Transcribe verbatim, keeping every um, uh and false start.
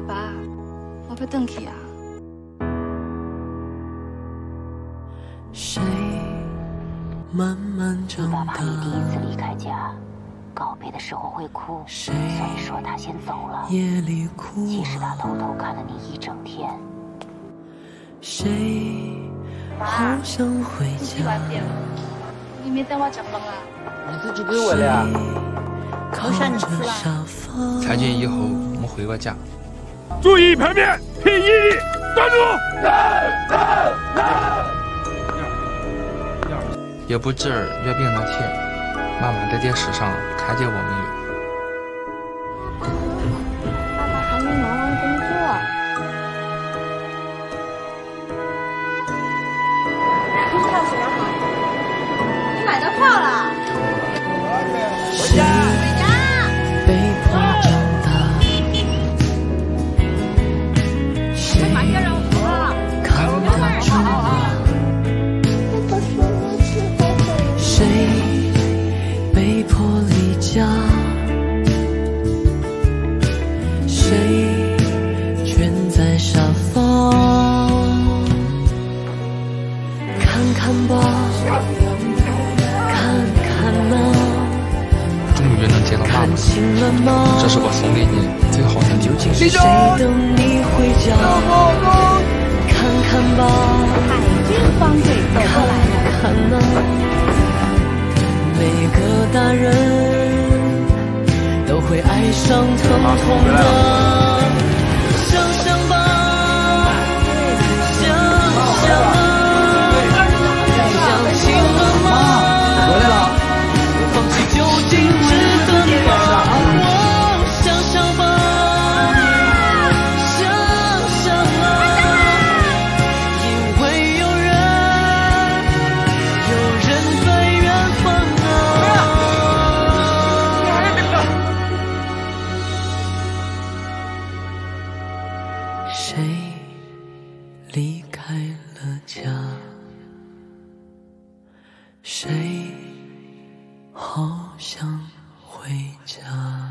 个疤，我要回去啊。谁慢慢长大？你爸爸你第一次离开家，告别的时候会哭，所以说他先走了。夜里哭啊、其实他偷偷看了你一整天。谁好想回家？你没带我吃饭啊？你自己给我的呀。我上你吃吧。裁剪以后，我们回个家。注意牌面，拼一力，站住！ 也不治越病的天，妈妈在电视上看见我们有。妈妈还没忙完工作。你票怎么好？你买到票了？回家，回家。被迫长大。干嘛要让我跑啊？看我们跑啊！ 谁被迫离家？谁蜷在沙发？看看吧，看看啊！终于能见到妈妈，这是我送给你最好的礼物。谁等你回家？看看吧，海军方队走过来了。看看啊！ 每个大人都会爱上疼痛的，想想吧，想想啊，想清了吗？回来了，放弃究竟值得吗？我想想吧，想想啊，因为有人，有人被。 谁好想回家？